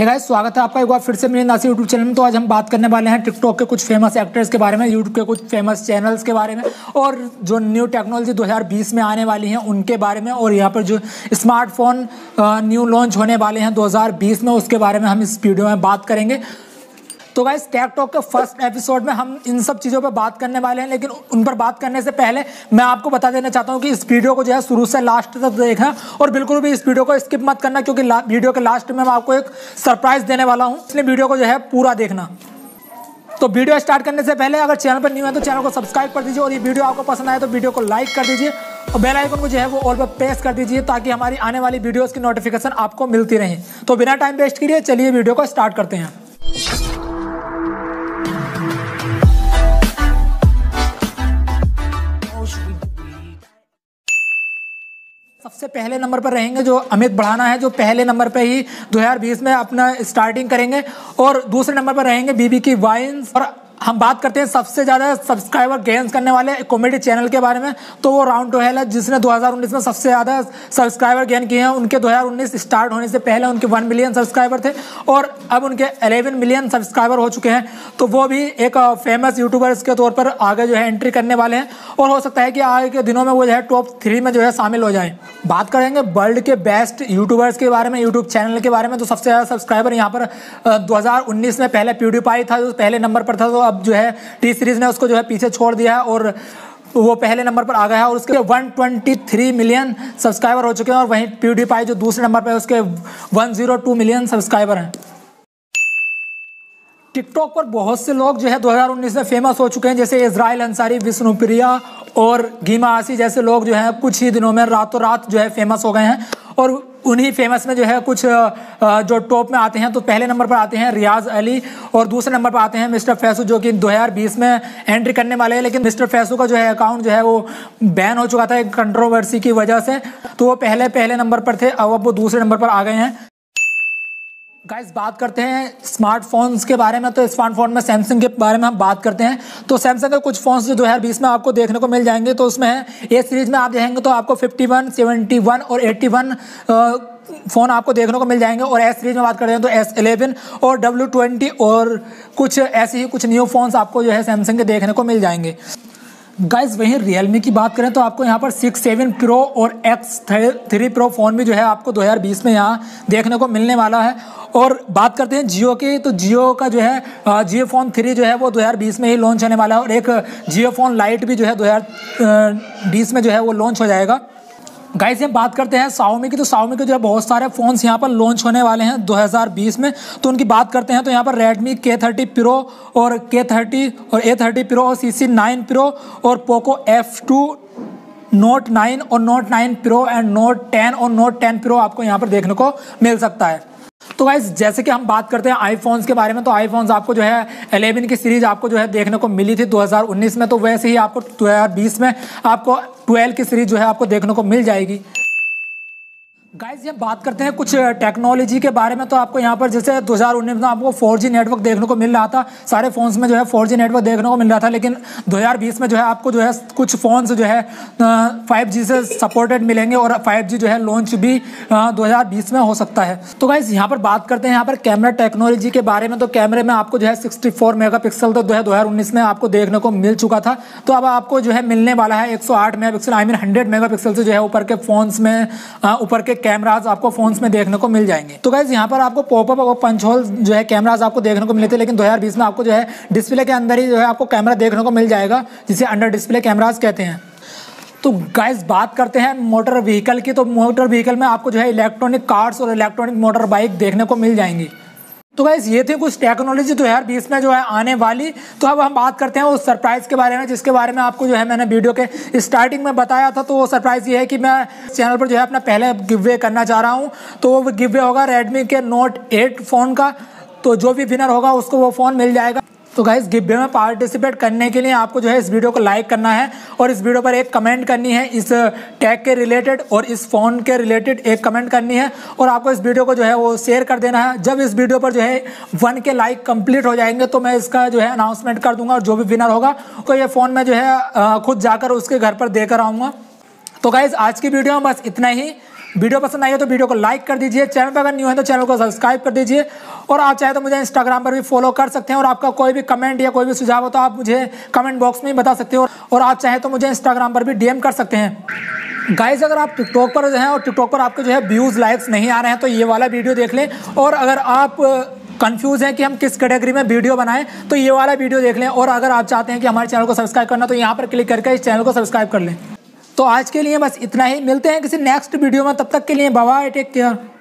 Hey guys, स्वागत है आपका एक बार फिर से मेरे नासी यूट्यूब चैनल में। तो आज हम बात करने वाले हैं टिकटॉक के कुछ फेमस एक्टर्स के बारे में, यूट्यूब के कुछ फेमस चैनल्स के बारे में, और जो न्यू टेक्नोलॉजी 2020 में आने वाली है उनके बारे में, और यहाँ पर जो स्मार्टफोन न्यू लॉन्च होने वाले हैं 2020 में उसके बारे में हम इस वीडियो में बात करेंगे। तो गाइस, टेकटॉक के फर्स्ट एपिसोड में हम इन सब चीज़ों पर बात करने वाले हैं, लेकिन उन पर बात करने से पहले मैं आपको बता देना चाहता हूं कि इस वीडियो को जो है शुरू से लास्ट तक देखना और बिल्कुल भी इस वीडियो को स्किप मत करना, क्योंकि वीडियो के लास्ट में मैं आपको एक सरप्राइज़ देने वाला हूं, इसलिए वीडियो को जो है पूरा देखना। तो वीडियो स्टार्ट करने से पहले अगर चैनल पर न्यू है तो चैनल को सब्सक्राइब कर दीजिए, और ये वीडियो आपको पसंद आए तो वीडियो को लाइक कर दीजिए और बेल आइकन को जो है वो ऑल पर प्रेस कर दीजिए ताकि हमारी आने वाली वीडियोज़ की नोटिफिकेशन आपको मिलती रहे। तो बिना टाइम वेस्ट किए चलिए वीडियो को स्टार्ट करते हैं। सबसे पहले नंबर पर रहेंगे जो अमित भड़ाना है, जो पहले नंबर पे ही 2020 में अपना स्टार्टिंग करेंगे, और दूसरे नंबर पर रहेंगे बीबीकी वाइन्स। और हम बात करते हैं सबसे ज़्यादा सब्सक्राइबर गेंस करने वाले कॉमेडी चैनल के बारे में, तो वो राउंड टोहेल है जिसने 2019 में सबसे ज़्यादा सब्सक्राइबर गेन किए हैं। उनके 2019 स्टार्ट होने से पहले उनके 1 मिलियन सब्सक्राइबर थे और अब उनके 11 मिलियन सब्सक्राइबर हो चुके हैं। तो वो भी एक फेमस यूट्यूबर्स के तौर पर आगे जो है एंट्री करने वाले हैं, और हो सकता है कि आगे के दिनों में वो जो है टॉप 3 में जो है शामिल हो जाएँ। बात करेंगे वर्ल्ड के बेस्ट यूट्यूबर्स के बारे में, यूट्यूब चैनल के बारे में। तो सबसे ज़्यादा सब्सक्राइबर यहाँ पर 2019 में पहले PewDiePie था जो पहले नंबर पर था, तो अब जो है T-Series ने उसको जो है पीछे छोड़ दिया है और वो पहले नंबर पर आ गया है, और उसके 123 मिलियन सब्सक्राइबर हो चुके हैं। और वहीं PewDiePie जो दूसरे नंबर पर है उसके 102 मिलियन सब्सक्राइबर हैं। टिकटॉक पर बहुत से लोग जो है 2019 में फेमस हो चुके हैं, जैसे इजराइल अंसारी, विष्णुप्रिया और घीमा आशी जैसे लोग जो हैं कुछ ही दिनों में रातों रात जो है फेमस हो गए हैं। और उन्हीं फेमस में जो है कुछ जो टॉप में आते हैं, तो पहले नंबर पर आते हैं रियाज अली और दूसरे नंबर पर आते हैं मिस्टर फैसू, जो कि 2020 में एंट्री करने वाले हैं। लेकिन मिस्टर फैसू का जो है अकाउंट जो है वो बैन हो चुका था एक कंट्रोवर्सी की वजह से, तो वो पहले नंबर पर थे, अब वो दूसरे नंबर पर आ गए हैं। गाइस, बात करते हैं स्मार्टफोन्स के बारे में। तो स्मार्टफोन में सैमसंग के बारे में हम बात करते हैं। तो सैमसंग के कुछ फ़ोन्स जो 2020 में आपको देखने को मिल जाएंगे, तो उसमें A सीरीज़ में आप देखेंगे तो आपको 51, 71 और 81 फ़ोन आपको देखने को मिल जाएंगे। और S सीरीज़ में बात करते हैं तो S11 और W20 और कुछ ऐसे ही कुछ न्यू फ़ोन्स आपको जो है सैमसंग के देखने को मिल जाएंगे। गाइज़, वहीं Realme की बात करें तो आपको यहाँ पर 6, 7 Pro और X3 Pro फ़ोन भी जो है आपको 2020 में यहाँ देखने को मिलने वाला है। और बात करते हैं जियो की, तो जियो का जो है Jio Phone 3 जो है वो 2020 में ही लॉन्च होने वाला है, और एक Jio Phone Lite भी जो है 2020 में जो है वो लॉन्च हो जाएगा। गाइस, हम बात करते हैं Xiaomi की, तो Xiaomi के जो है बहुत सारे फ़ोन्स यहाँ पर लॉन्च होने वाले हैं 2020 में। तो उनकी बात करते हैं तो यहाँ पर Redmi K30 Pro और K30 और A30 Pro और CC9 Pro और Poco F2, Note 9 और Note 9 Pro एंड Note 10 और Note 10 Pro आपको यहाँ पर देखने को मिल सकता है। तो गाइस, जैसे कि हम बात करते हैं आईफोन्स के बारे में, तो आईफोन्स आपको जो है 11 की सीरीज़ आपको जो है देखने को मिली थी 2019 में, तो वैसे ही आपको 2020 में आपको 12 की सीरीज़ जो है आपको देखने को मिल जाएगी। गाइस, ये बात करते हैं कुछ टेक्नोलॉजी के बारे में, तो आपको यहाँ पर जैसे 2019 में आपको 4G नेटवर्क देखने को मिल रहा था, सारे फ़ोन्स में जो है 4G नेटवर्क देखने को मिल रहा था, लेकिन 2020 में जो है आपको जो है कुछ फ़ोन्स जो है 5G से सपोर्टेड मिलेंगे, और 5G जो है लॉन्च भी 2020 में हो सकता है। तो गाइस, यहाँ पर बात करते हैं यहाँ पर कैमरा टेक्नोलॉजी के बारे में, तो कैमरे में आपको जो है 64 मेगापिक्सल तो 2019 में आपको देखने को मिल चुका था, तो अब आपको जो है मिलने वाला है 108 मेगापिक्सल, आई मीन 100 मेगापिक्सल से जो है ऊपर के फ़ोन्स में, ऊपर के कैमराज आपको फोन्स में देखने को मिल जाएंगे। तो गाइस, यहाँ पर आपको पॉपअप और पंच होल जो है कैमराज आपको देखने को मिले थे, लेकिन 2020 में आपको जो है डिस्प्ले के अंदर ही जो है आपको कैमरा देखने को मिल जाएगा, जिसे अंडर डिस्प्ले कैमराज कहते हैं। तो गाइस, बात करते हैं मोटर व्हीकल की, तो मोटर व्हीकल में आपको जो है इलेक्ट्रॉनिक कार्स और इलेक्ट्रॉनिक मोटर बाइक देखने को मिल जाएंगी। तो गाइस, ये थे कुछ टेक्नोलॉजी 2020 में जो है आने वाली। तो अब हम बात करते हैं उस सरप्राइज़ के बारे में जिसके बारे में आपको जो है मैंने वीडियो के स्टार्टिंग में बताया था। तो वो सरप्राइज़ ये है कि मैं चैनल पर जो है अपना पहले गिववे करना चाह रहा हूँ, तो वो गिववे होगा Redmi के Note 8 फ़ोन का, तो जो भी विनर होगा उसको वो फ़ोन मिल जाएगा। तो गाइस, गिववे में पार्टिसिपेट करने के लिए आपको जो है इस वीडियो को लाइक करना है और इस वीडियो पर एक कमेंट करनी है, इस टैग के रिलेटेड और इस फ़ोन के रिलेटेड एक कमेंट करनी है, और आपको इस वीडियो को जो है वो शेयर कर देना है। जब इस वीडियो पर जो है 1K लाइक कंप्लीट हो जाएंगे तो मैं इसका जो है अनाउंसमेंट कर दूंगा, और जो भी विनर होगा तो ये फ़ोन मैं जो है खुद जाकर उसके घर पर देकर आऊँगा। तो गाइस, आज की वीडियो में बस इतना ही। वीडियो पसंद आई है तो वीडियो को लाइक कर दीजिए, चैनल पर अगर न्यू है तो चैनल को सब्सक्राइब कर दीजिए, और आप चाहे तो मुझे इंस्टाग्राम पर भी फॉलो कर सकते हैं, और आपका कोई भी कमेंट या कोई भी सुझाव हो तो आप मुझे कमेंट बॉक्स में बता सकते हो, और आप चाहे तो मुझे इंस्टाग्राम पर भी डीएम कर सकते हैं। गाइज अगर आप टिकटॉक पर हैं और टिकटॉक पर आपके व्यूज़ लाइक्स नहीं आ रहे हैं तो ये वाला वीडियो देख लें, और अगर आप कंफ्यूज हैं कि हम किस कैटेगरी में वीडियो बनाएं तो ये वाला वीडियो देख लें, और अगर आप चाहते हैं कि हमारे चैनल को सब्सक्राइब करना तो यहाँ पर क्लिक करके इस चैनल को सब्सक्राइब कर लें। तो आज के लिए बस इतना ही, मिलते हैं किसी नेक्स्ट वीडियो में, तब तक के लिए बाय, टेक केयर।